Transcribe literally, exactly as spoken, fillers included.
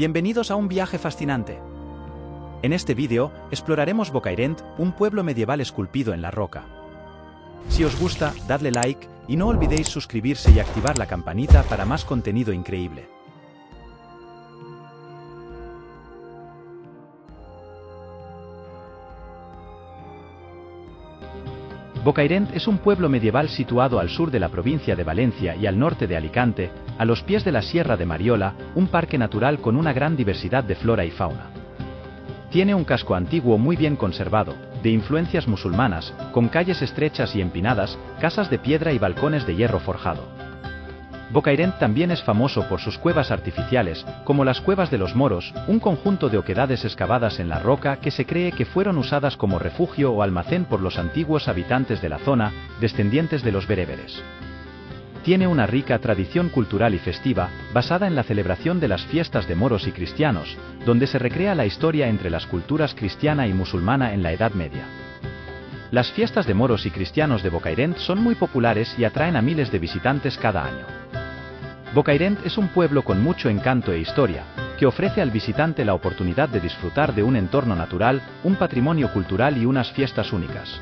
Bienvenidos a un viaje fascinante. En este vídeo, exploraremos Bocairent, un pueblo medieval esculpido en la roca. Si os gusta, dadle like, y no olvidéis suscribirse y activar la campanita para más contenido increíble. Bocairent es un pueblo medieval situado al sur de la provincia de Valencia y al norte de Alicante, a los pies de la Sierra de Mariola, un parque natural con una gran diversidad de flora y fauna. Tiene un casco antiguo muy bien conservado, de influencias musulmanas, con calles estrechas y empinadas, casas de piedra y balcones de hierro forjado. Bocairent también es famoso por sus cuevas artificiales, como las Cuevas de los Moros, un conjunto de oquedades excavadas en la roca que se cree que fueron usadas como refugio o almacén por los antiguos habitantes de la zona, descendientes de los bereberes. Tiene una rica tradición cultural y festiva, basada en la celebración de las fiestas de moros y cristianos, donde se recrea la historia entre las culturas cristiana y musulmana en la Edad Media. Las fiestas de moros y cristianos de Bocairent son muy populares y atraen a miles de visitantes cada año. Bocairent es un pueblo con mucho encanto e historia, que ofrece al visitante la oportunidad de disfrutar de un entorno natural, un patrimonio cultural y unas fiestas únicas.